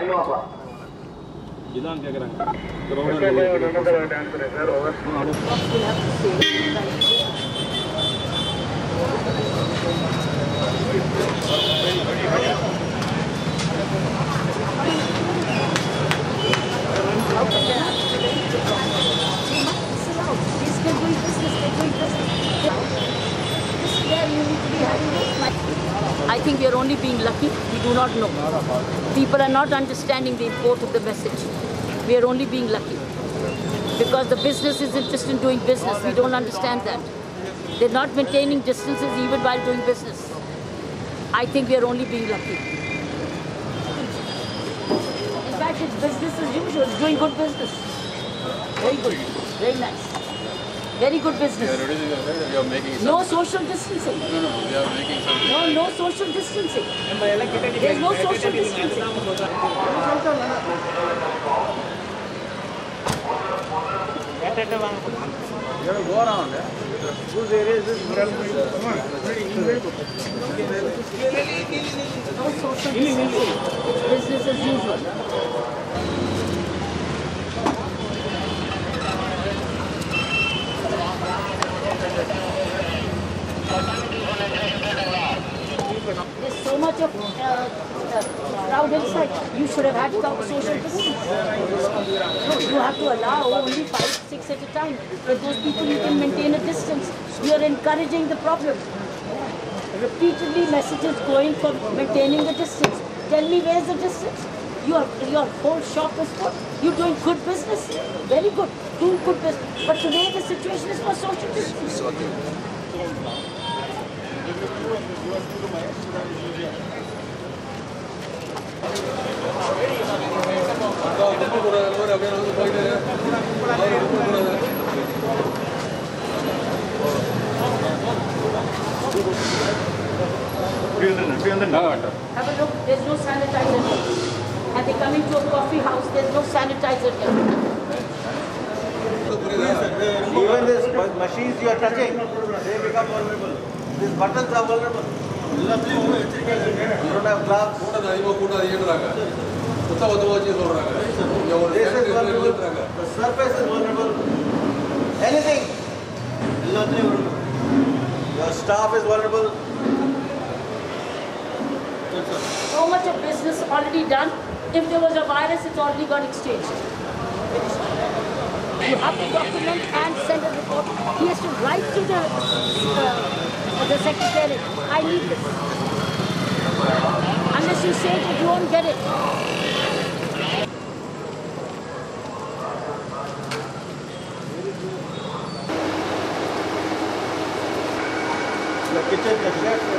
I think we are only being lucky, we do not know. People are not understanding the import of the message. We are only being lucky. Because the business is interested in doing business, we don't understand that. They're not maintaining distances even while doing business. I think we are only being lucky. In fact, it's business as usual, it's doing good business. Very good, very nice. Very good business. You are making some. No social distancing. No, we are making some. No social distancing. There is no social distancing. You have to go around. Those areas is very no social distancing. It's business as usual. There's so much of crowd inside. You should have had social distance. No, you have to allow only 5, 6 at a time. With those people, you can maintain a distance. You are encouraging the problem. Repeatedly, messages going for maintaining the distance. Tell me, where's the distance? Your whole shop is full. You're doing good business. Very good. Doing good business. But today, the situation is for social distancing. Have a look, there's no sanitizer here. And they come into a coffee house, there's no sanitizer here. Even these machines you are touching, they become vulnerable. These buttons are vulnerable. You don't have gloves. This is vulnerable. The surface is vulnerable. Anything. Your staff is vulnerable. So much of business already done. If there was a virus, it already got exchanged. You have to document and send a report. He has to write to the secretary, I need this. Unless you say it, you won't get it. The kitchen, the chef.